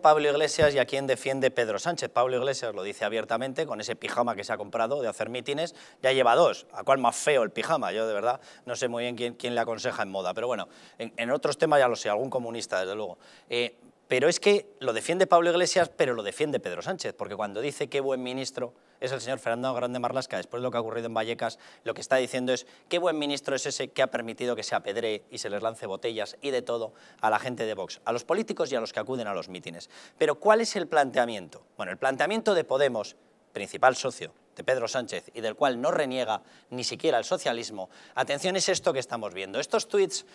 Pablo Iglesias y a quién defiende Pedro Sánchez. Pablo Iglesias lo dice abiertamente con ese pijama que se ha comprado de hacer mítines. Ya lleva dos. ¿A cuál más feo el pijama? Yo de verdad no sé muy bien quién le aconseja en moda. Pero bueno, en otros temas ya lo sé, algún comunista desde luego. Pero es que lo defiende Pablo Iglesias, pero lo defiende Pedro Sánchez, porque cuando dice qué buen ministro es el señor Fernando Grande Marlasca, después de lo que ha ocurrido en Vallecas, lo que está diciendo es qué buen ministro es ese que ha permitido que se apedree y se les lance botellas y de todo a la gente de Vox, a los políticos y a los que acuden a los mítines. Pero ¿cuál es el planteamiento? Bueno, el planteamiento de Podemos, principal socio de Pedro Sánchez y del cual no reniega ni siquiera el socialismo, atención, es esto que estamos viendo. Estos tuits,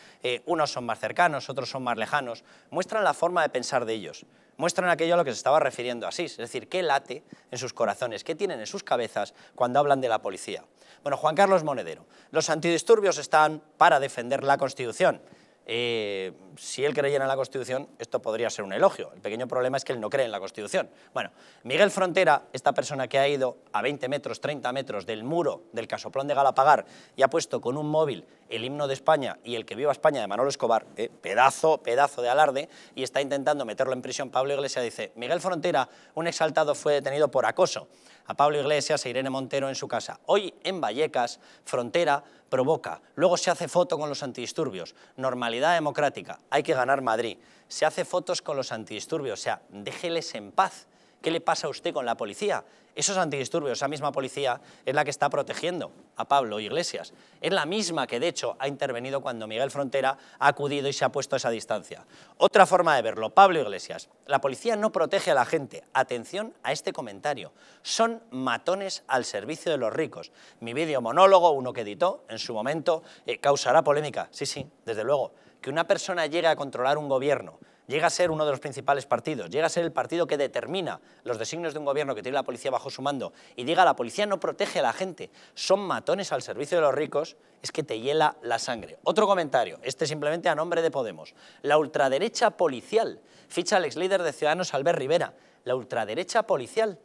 unos son más cercanos, otros son más lejanos, muestran la forma de pensar de ellos, muestran aquello a lo que se estaba refiriendo Asís, es decir, qué late en sus corazones, qué tienen en sus cabezas cuando hablan de la policía. Bueno, Juan Carlos Monedero, los antidisturbios están para defender la Constitución. Si él creyera en la Constitución, esto podría ser un elogio. El pequeño problema es que él no cree en la Constitución. Bueno, Miguel Frontera, esta persona que ha ido a 20 metros, 30 metros del muro del casoplón de Galapagar y ha puesto con un móvil el himno de España y el que viva España de Manolo Escobar, pedazo de alarde, y está intentando meterlo en prisión. Pablo Iglesias dice, Miguel Frontera, un exaltado, fue detenido por acoso a Pablo Iglesias e Irene Montero en su casa. Hoy en Vallecas, Frontera provoca, luego se hace foto con los antidisturbios, normalidad democrática, hay que ganar Madrid, se hace fotos con los antidisturbios, o sea, déjeles en paz. ¿Qué le pasa a usted con la policía? Esos antidisturbios, esa misma policía es la que está protegiendo a Pablo Iglesias. Es la misma que, de hecho, ha intervenido cuando Miguel Frontera ha acudido y se ha puesto a esa distancia. Otra forma de verlo, Pablo Iglesias. La policía no protege a la gente. Atención a este comentario. Son matones al servicio de los ricos. Mi vídeo monólogo, uno que editó en su momento, causará polémica. Sí, desde luego. Que una persona llegue a controlar un gobierno, llega a ser uno de los principales partidos, llega a ser el partido que determina los designios de un gobierno que tiene la policía bajo su mando y diga la policía no protege a la gente, son matones al servicio de los ricos, es que te hiela la sangre. Otro comentario, este simplemente a nombre de Podemos. La ultraderecha policial, ficha al ex líder de Ciudadanos Albert Rivera, la ultraderecha policial.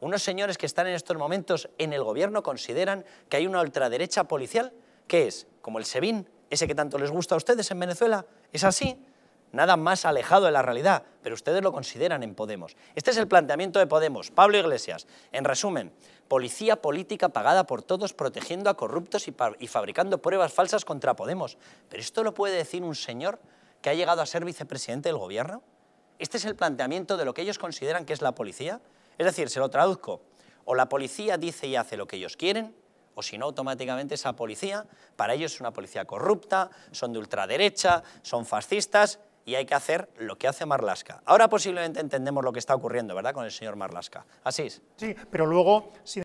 Unos señores que están en estos momentos en el gobierno consideran que hay una ultraderecha policial, ¿qué es? Como el SEBIN, ese que tanto les gusta a ustedes en Venezuela, ¿es así? Nada más alejado de la realidad, pero ustedes lo consideran en Podemos. Este es el planteamiento de Podemos. Pablo Iglesias, en resumen, policía política pagada por todos protegiendo a corruptos y fabricando pruebas falsas contra Podemos. ¿Pero esto lo puede decir un señor que ha llegado a ser vicepresidente del gobierno? Este es el planteamiento de lo que ellos consideran que es la policía. Es decir, se lo traduzco, o la policía dice y hace lo que ellos quieren, o si no, automáticamente esa policía, para ellos es una policía corrupta, son de ultraderecha, son fascistas, y hay que hacer lo que hace Marlaska. Ahora posiblemente entendemos lo que está ocurriendo, ¿verdad?, con el señor Marlaska. Así es. Sí, pero luego...